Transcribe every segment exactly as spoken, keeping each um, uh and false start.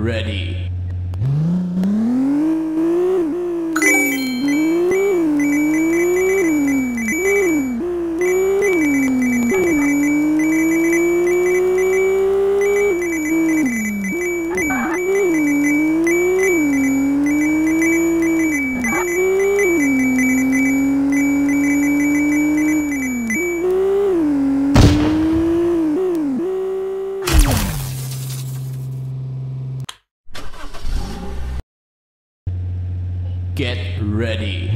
ready. Get ready.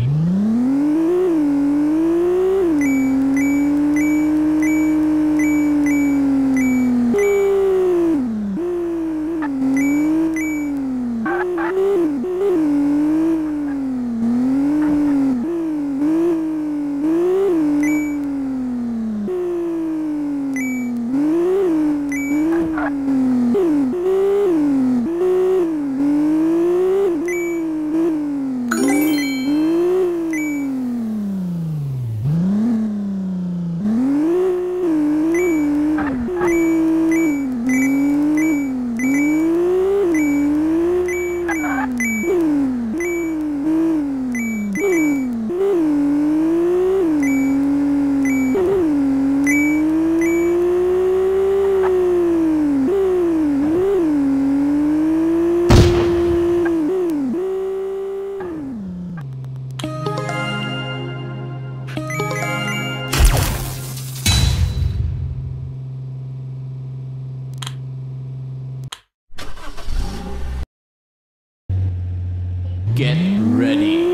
Get ready.